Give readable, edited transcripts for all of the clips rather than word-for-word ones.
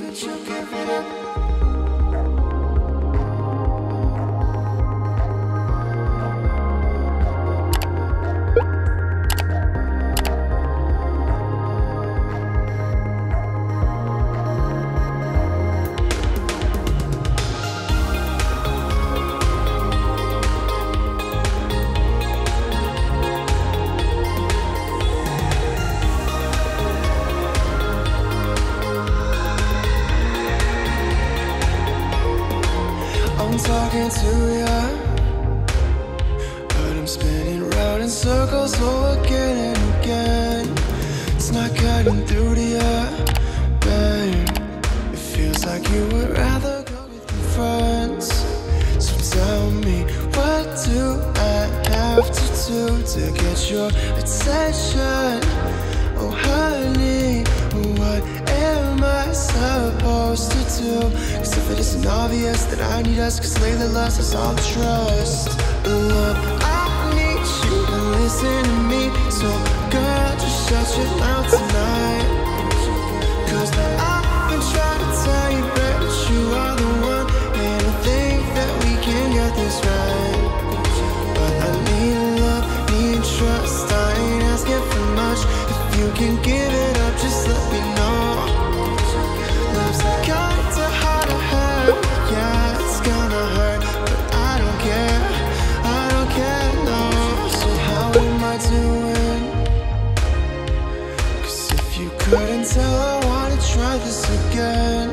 Could you give it up? Talking to you, but I'm spinning round in circles over again and again. It's not cutting through to you, babe. It feels like you would rather go with your friends. So tell me, what do I have to do to get your attention? Oh honey, what am I supposed to do? Cause if it isn't obvious that I need us, cause lately lost us all trust. Look, I need you to listen to me. So girl, just shut your mouth tonight. Cause I've been trying to tell you, but you are the one, and I think that we can get this right. But I need love, need trust, I ain't asking for much. If you can give it up, just let me know. Couldn't tell I wanna try this again.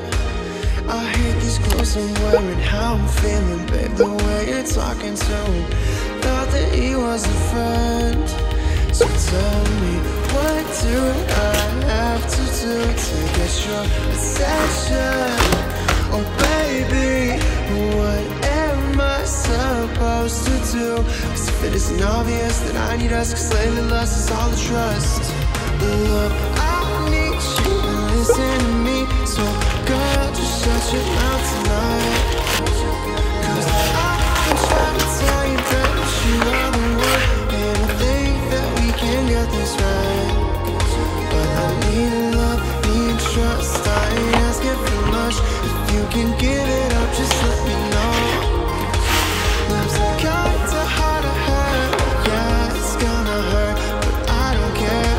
I hate these clothes I'm wearing, how I'm feeling, babe, the way you're talking to him. Thought that he was a friend. So tell me, what do I have to do to get your attention? Oh baby, what am I supposed to do? Cause if it isn't obvious that I need us, cause lately lost is all the trust. Look, listen to me, so girl, just shut your mouth tonight. Cause I've been trying to tell you that you are the one, and I think that we can get this right. But I need love, need trust, I ain't asking for much. If you can give it up, just let me know. Love's kinda hard to hurt, yeah, it's gonna hurt, but I don't care, no.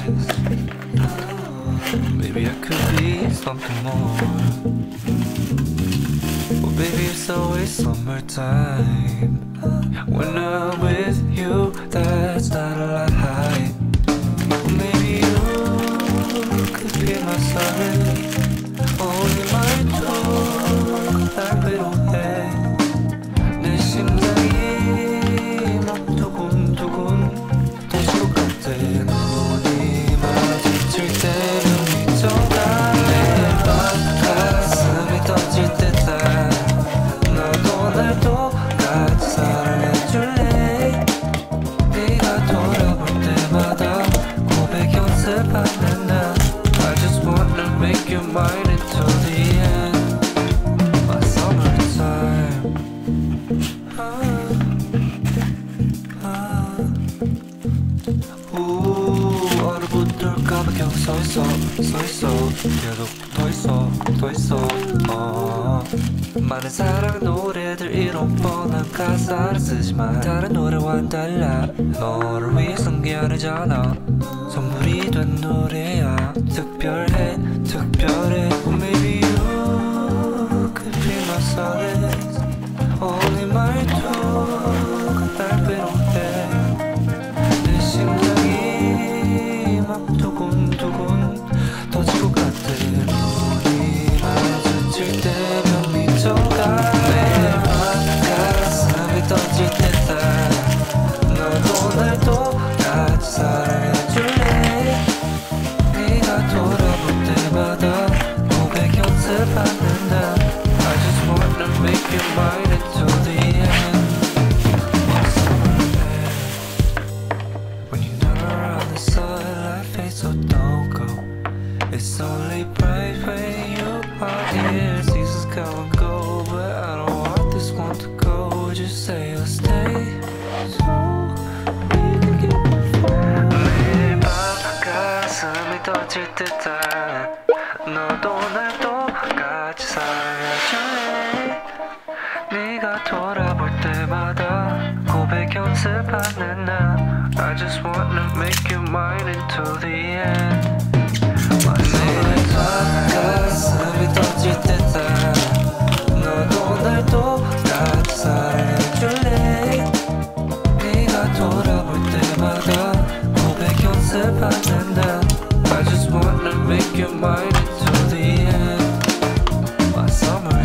this. Maybe I could be something more. Well, baby, it's always summertime when I'm with you. That's not a lie. Well, maybe you could be my sun, only my joy, that little head. I just wanna make you mine until the end. My summertime. Ooh, 얼어붙을까봐 겨우 서있어, 서있어. 계속 더있어, 더있어. 많은 사랑 노래들 이런 뻔한 가사를 쓰지만 다른 노래와는 달라 너를 위해 숨겨내잖아. 선물이 된 노래야. 특별해, 특별해. Oh, maybe you could be my solace. Only my talk, 달빛 온대. 내 심장이 막 두근두근 터질 것 같아. 눈이 마주칠 때면 미쳐가. 내 가슴이 터질 듯한 너도 날도 같이 사랑해줄래. So don't go. It's only bright when you are here. Seasons come and go, but I don't want this one to go. Would you say you'll stay? So we can get far. 매일 밤 가슴이 터질 듯한 너도 날도 같이 사랑해줄래. 네가 돌아볼 때마다 고백 연습하는 나. I just wanna make you mine until the end. My 가슴이 터질 듯한 너도 날도 같이 사랑해줄래. 네가 돌아볼 때마다 고백 연습하는 날. I just wanna make you mine until the end. My summertime.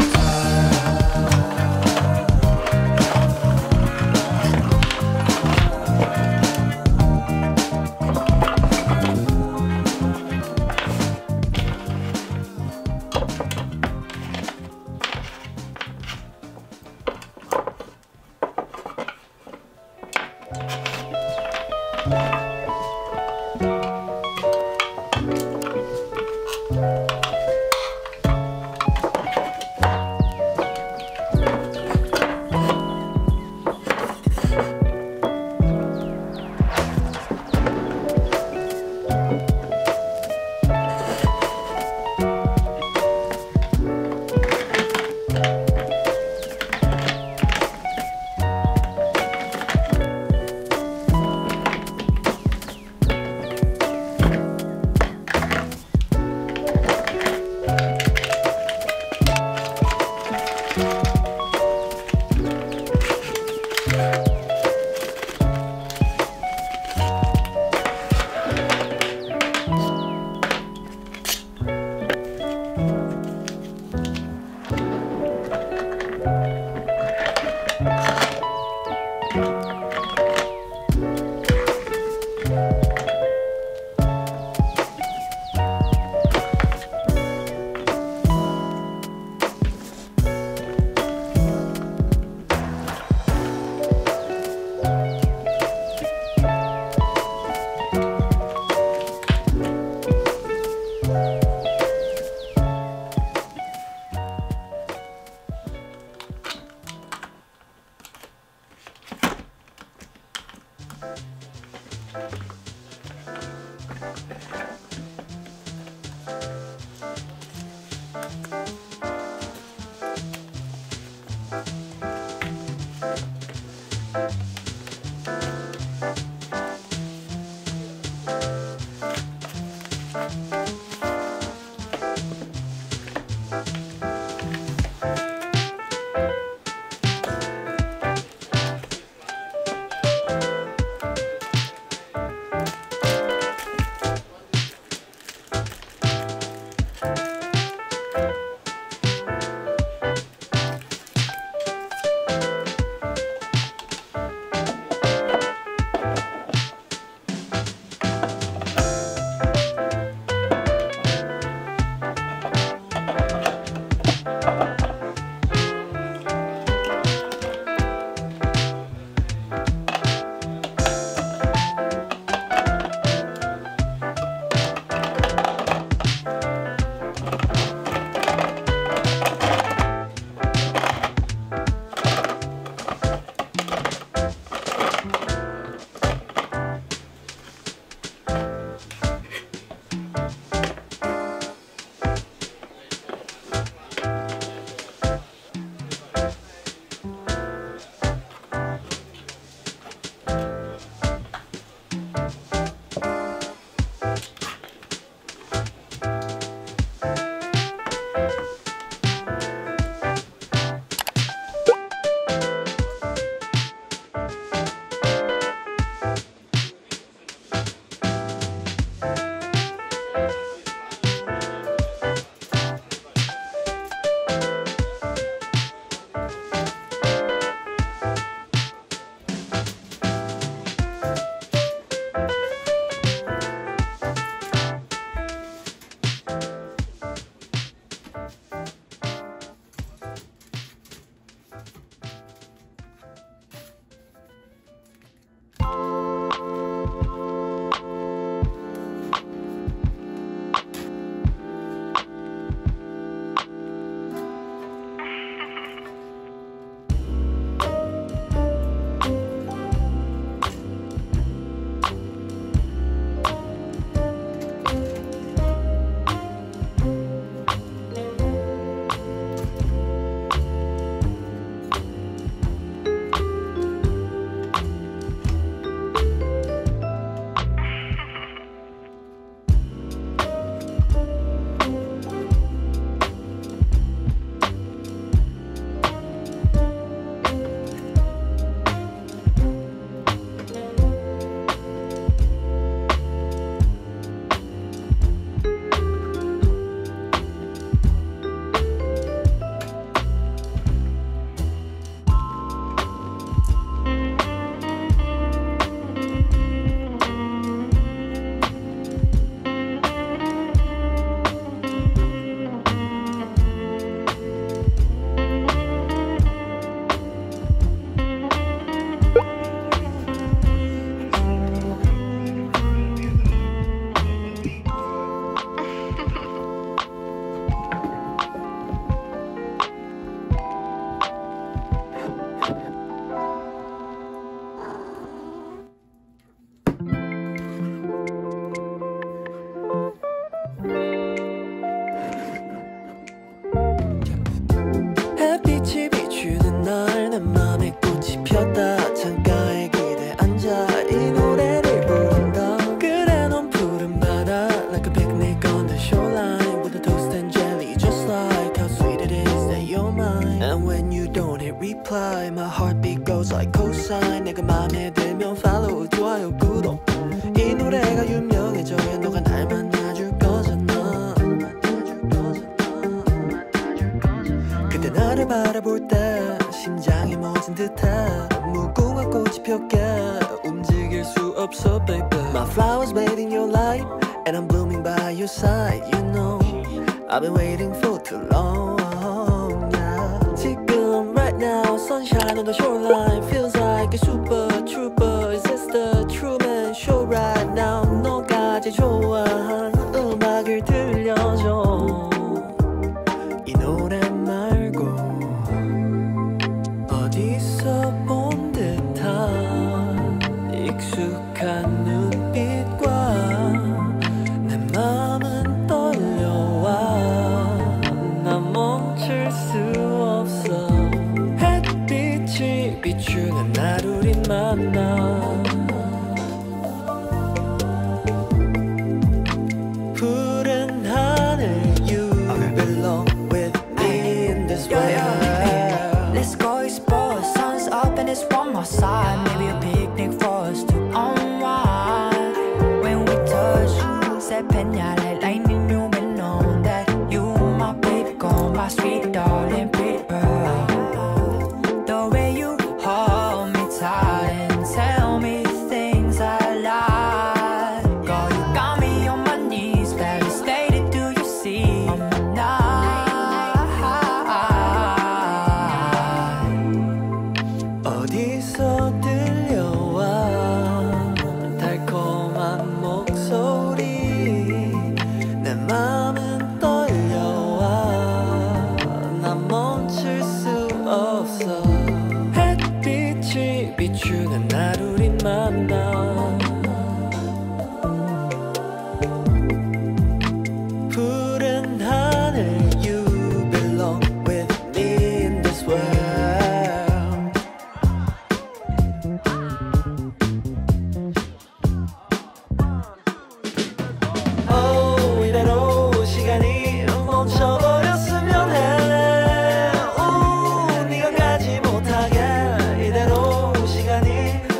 비추는 날 우린 만나 my sweet darling pretty pearl. The way you hold me tight and tell me things I like. Girl, you got me on my knees, barely stated, do you see? I'm not. 어디서 들려와 달콤한 목소리, 내 맘은 떨려와 난 멈출 수 없어. 햇빛이 비추는 날 우린 만나. 푸른 하늘, you belong with me in this world. Oh, 이대로 시간이 멈춰버렸으면 해. 오, 네가 가지 못하게 이대로 시간이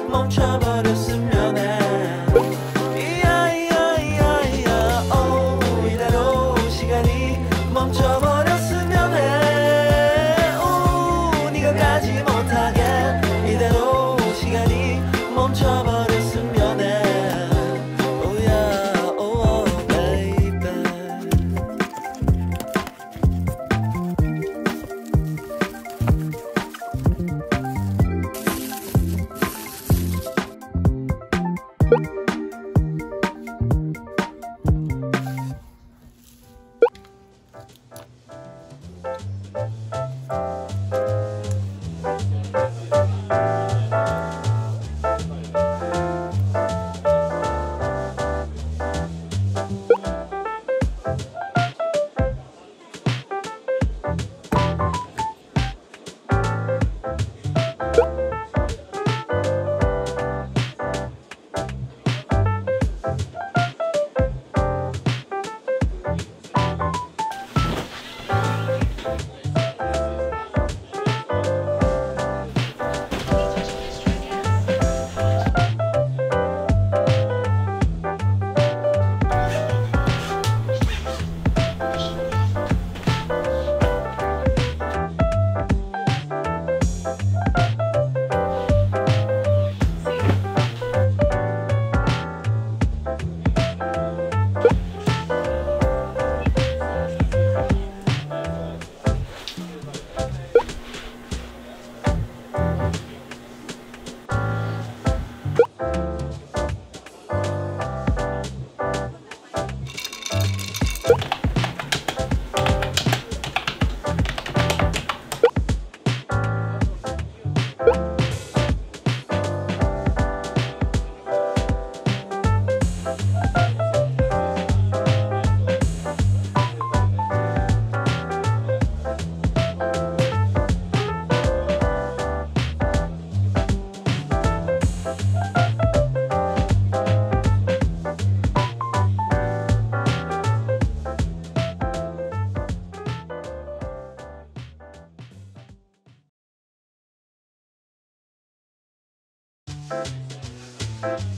멈춰버렸으면 해. 이야, 오, 이대로 시간이 멈춰버렸으면 해. 오, 네가 가지 못하게 이대로 시간이 멈춰버렸으면 해. Oh yeah, oh baby.